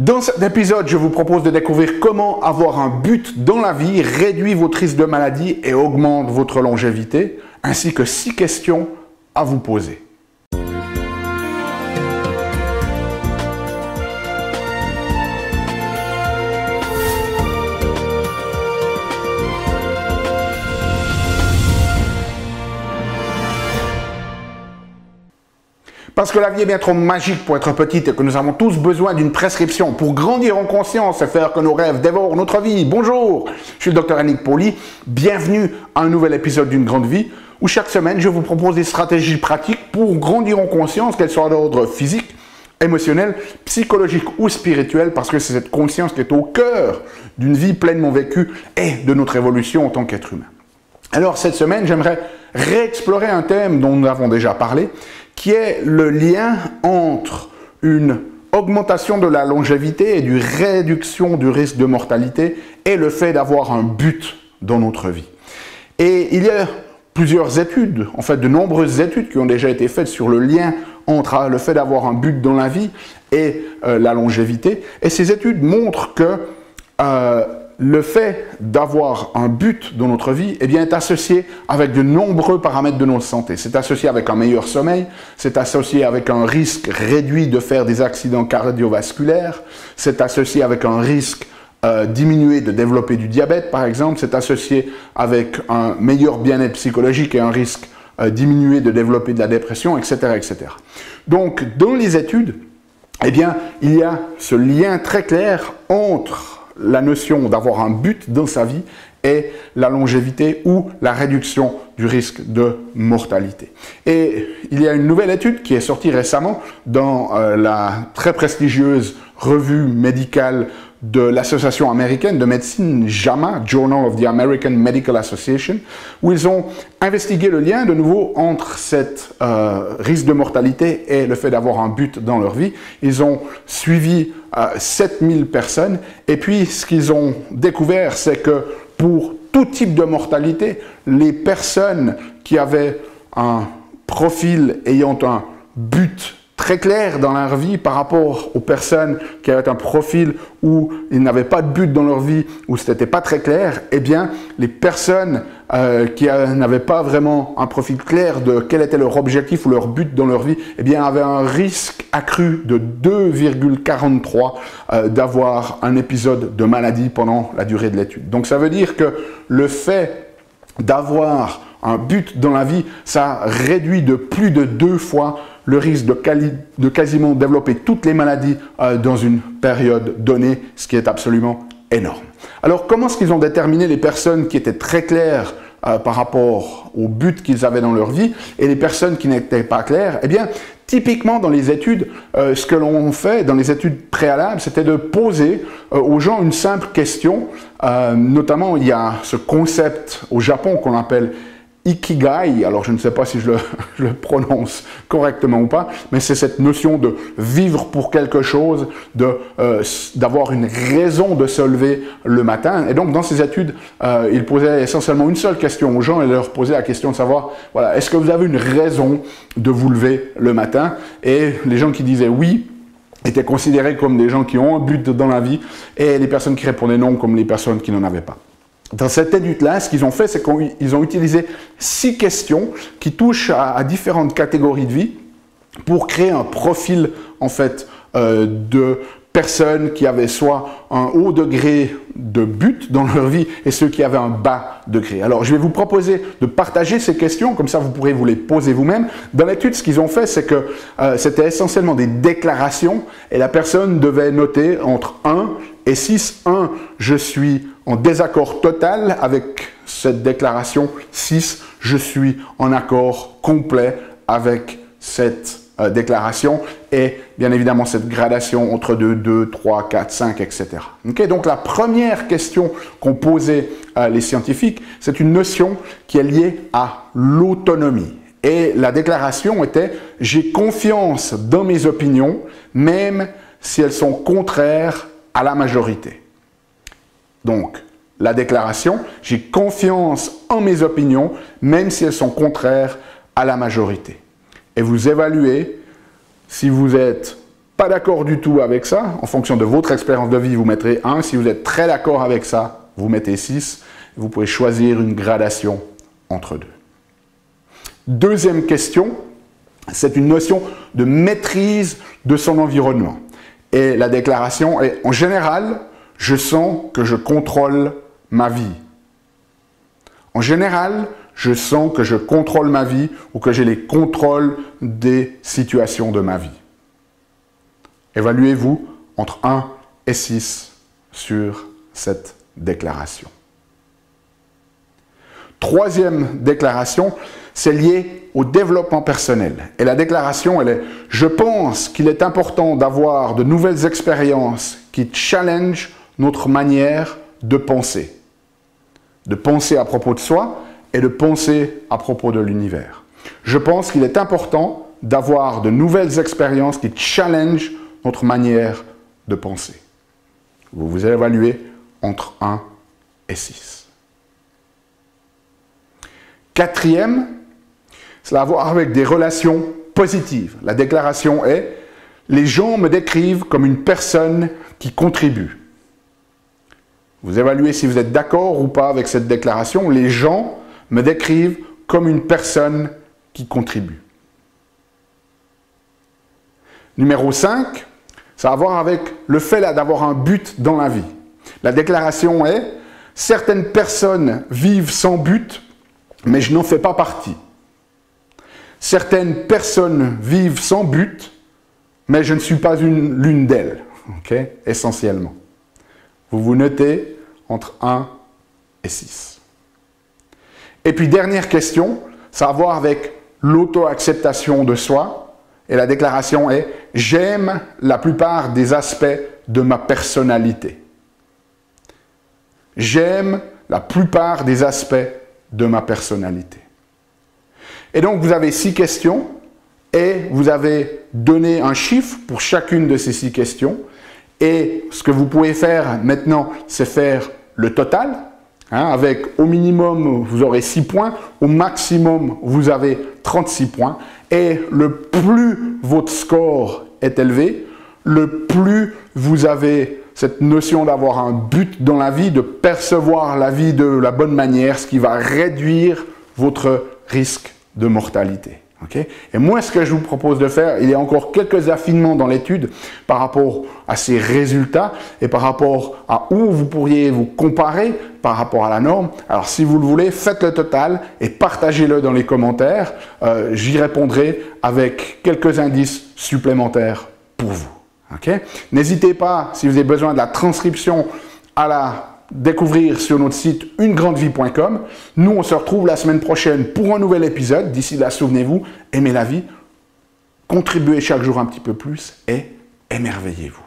Dans cet épisode, je vous propose de découvrir comment avoir un but dans la vie, réduit votre risque de maladie et augmente votre longévité, ainsi que 6 questions à vous poser. Parce que la vie est bien trop magique pour être petite et que nous avons tous besoin d'une prescription pour grandir en conscience et faire que nos rêves dévorent notre vie. Bonjour, je suis le Dr Yannick Pauli, bienvenue à un nouvel épisode d'Une Grande Vie où chaque semaine je vous propose des stratégies pratiques pour grandir en conscience, qu'elles soient d'ordre physique, émotionnel, psychologique ou spirituel, parce que c'est cette conscience qui est au cœur d'une vie pleinement vécue et de notre évolution en tant qu'être humain. Alors cette semaine, j'aimerais réexplorer un thème dont nous avons déjà parlé, qui est le lien entre une augmentation de la longévité et d'une réduction du risque de mortalité et le fait d'avoir un but dans notre vie. Et il y a plusieurs études, en fait de nombreuses études qui ont déjà été faites sur le lien entre le fait d'avoir un but dans la vie et la longévité. Et ces études montrent que le fait d'avoir un but dans notre vie, eh bien, est associé avec de nombreux paramètres de notre santé. C'est associé avec un meilleur sommeil, c'est associé avec un risque réduit de faire des accidents cardiovasculaires, c'est associé avec un risque diminué de développer du diabète, par exemple, c'est associé avec un meilleur bien-être psychologique et un risque diminué de développer de la dépression, etc., etc. Donc, dans les études, eh bien, il y a ce lien très clair entre la notion d'avoir un but dans sa vie et la longévité ou la réduction du risque de mortalité. Et il y a une nouvelle étude qui est sortie récemment dans la très prestigieuse revue médicale de l'association américaine de médecine JAMA, Journal of the American Medical Association, où ils ont investigué le lien de nouveau entre cet risque de mortalité et le fait d'avoir un but dans leur vie. Ils ont suivi 7000 personnes et puis ce qu'ils ont découvert, c'est que pour tout type de mortalité, les personnes qui avaient un profil ayant un but très clair dans leur vie par rapport aux personnes qui avaient un profil où ils n'avaient pas de but dans leur vie, où ce n'était pas très clair, eh bien, les personnes qui n'avaient pas vraiment un profil clair de quel était leur objectif ou leur but dans leur vie, eh bien, avaient un risque accru de 2,43 d'avoir un épisode de maladie pendant la durée de l'étude. Donc, ça veut dire que le fait d'avoir un but dans la vie, ça réduit de plus de 2 fois le risque de quasiment développer toutes les maladies dans une période donnée, ce qui est absolument énorme. Alors, comment est-ce qu'ils ont déterminé les personnes qui étaient très claires par rapport au but qu'ils avaient dans leur vie et les personnes qui n'étaient pas claires? Eh bien, typiquement dans les études, ce que l'on fait dans les études préalables, c'était de poser aux gens une simple question. Notamment, il y a ce concept au Japon qu'on appelle Ikigai, alors je ne sais pas si je le prononce correctement ou pas, mais c'est cette notion de vivre pour quelque chose, d'avoir une raison de se lever le matin. Et donc dans ces études, ils posaient essentiellement une seule question aux gens et leur posaient la question de savoir, voilà, est-ce que vous avez une raison de vous lever le matin? Et les gens qui disaient oui étaient considérés comme des gens qui ont un but dans la vie et les personnes qui répondaient non comme les personnes qui n'en avaient pas. Dans cette étude-là, ce qu'ils ont fait, c'est qu'ils ont utilisé 6 questions qui touchent à différentes catégories de vie pour créer un profil, en fait, de personnes qui avaient soit un haut degré de but dans leur vie et ceux qui avaient un bas degré. Alors, je vais vous proposer de partager ces questions, comme ça vous pourrez vous les poser vous-même. Dans l'étude, ce qu'ils ont fait, c'est que c'était essentiellement des déclarations et la personne devait noter entre 1 et 6. 1, je suis en désaccord total avec cette déclaration. 6, je suis en accord complet avec cette déclaration. Et bien évidemment, cette gradation entre 2, 3, 4, 5, etc. Okay, donc la première question qu'ont posée les scientifiques, c'est une notion qui est liée à l'autonomie. Et la déclaration était « J'ai confiance dans mes opinions, même si elles sont contraires à la majorité ». Donc, la déclaration, j'ai confiance en mes opinions, même si elles sont contraires à la majorité. Et vous évaluez si vous êtes pas d'accord du tout avec ça, en fonction de votre expérience de vie, vous mettrez 1. Si vous êtes très d'accord avec ça, vous mettez 6. Vous pouvez choisir une gradation entre deux. Deuxième question, c'est une notion de maîtrise de son environnement. Et la déclaration est, en général, je sens que je contrôle ma vie. En général, je sens que je contrôle ma vie ou que j'ai les contrôles des situations de ma vie. Évaluez-vous entre 1 et 6 sur cette déclaration. Troisième déclaration, c'est lié au développement personnel. Et la déclaration, elle est « Je pense qu'il est important d'avoir de nouvelles expériences qui challengent notre manière de penser à propos de soi et de penser à propos de l'univers. Je pense qu'il est important d'avoir de nouvelles expériences qui challengent notre manière de penser. » Vous vous évaluez entre 1 et 6. Quatrième, cela a à voir avec des relations positives. La déclaration est « Les gens me décrivent comme une personne qui contribue. » Vous évaluez si vous êtes d'accord ou pas avec cette déclaration. « Les gens me décrivent comme une personne qui contribue. » Numéro 5, ça a à voir avec le fait d'avoir un but dans la vie. La déclaration est « Certaines personnes vivent sans but, mais je n'en fais pas partie. » Certaines personnes vivent sans but, mais je ne suis pas l'une d'elles, okay, essentiellement. Vous vous notez entre 1 et 6. Et puis, dernière question, ça a à voir avec l'auto-acceptation de soi. Et la déclaration est « J'aime la plupart des aspects de ma personnalité. » J'aime la plupart des aspects de ma personnalité. Et donc, vous avez 6 questions et vous avez donné un chiffre pour chacune de ces 6 questions. Et ce que vous pouvez faire maintenant, c'est faire le total. Hein, avec au minimum, vous aurez 6 points. Au maximum, vous avez 36 points. Et le plus votre score est élevé, le plus vous avez cette notion d'avoir un but dans la vie, de percevoir la vie de la bonne manière, ce qui va réduire votre risque de mortalité. Okay? Et moi, ce que je vous propose de faire, il y a encore quelques affinements dans l'étude par rapport à ces résultats et par rapport à où vous pourriez vous comparer par rapport à la norme. Alors, si vous le voulez, faites le total et partagez-le dans les commentaires. J'y répondrai avec quelques indices supplémentaires pour vous. Okay? N'hésitez pas, si vous avez besoin de la transcription, à la découvrir sur notre site ungrandevie.com. Nous, on se retrouve la semaine prochaine pour un nouvel épisode. D'ici là, souvenez-vous, aimez la vie, contribuez chaque jour un petit peu plus et émerveillez-vous.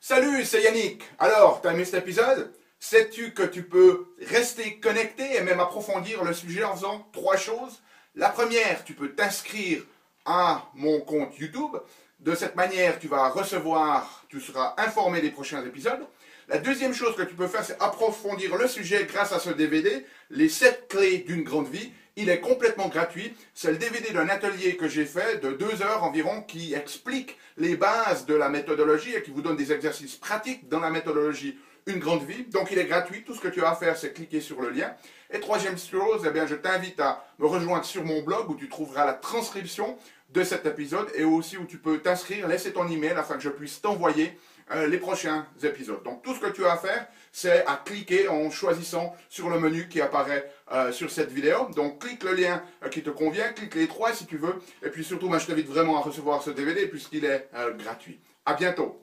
Salut, c'est Yannick. Alors, t'as aimé cet épisode? Sais-tu que tu peux rester connecté et même approfondir le sujet en faisant 3 choses? La première, tu peux t'inscrire à mon compte YouTube. De cette manière, tu seras informé des prochains épisodes. La deuxième chose que tu peux faire, c'est approfondir le sujet grâce à ce DVD, les 7 clés d'une grande vie. Il est complètement gratuit. C'est le DVD d'un atelier que j'ai fait de 2 heures environ qui explique les bases de la méthodologie et qui vous donne des exercices pratiques dans la méthodologie Une Grande Vie. Donc, il est gratuit. Tout ce que tu as à faire, c'est cliquer sur le lien. Et troisième chose, eh bien, je t'invite à me rejoindre sur mon blog où tu trouveras la transcription de cet épisode et aussi où tu peux t'inscrire, laisser ton email afin que je puisse t'envoyer les prochains épisodes. Donc, tout ce que tu as à faire, c'est à cliquer en choisissant sur le menu qui apparaît sur cette vidéo. Donc, clique le lien qui te convient, clique les 3 si tu veux. Et puis surtout, je t'invite vraiment à recevoir ce DVD puisqu'il est gratuit. À bientôt.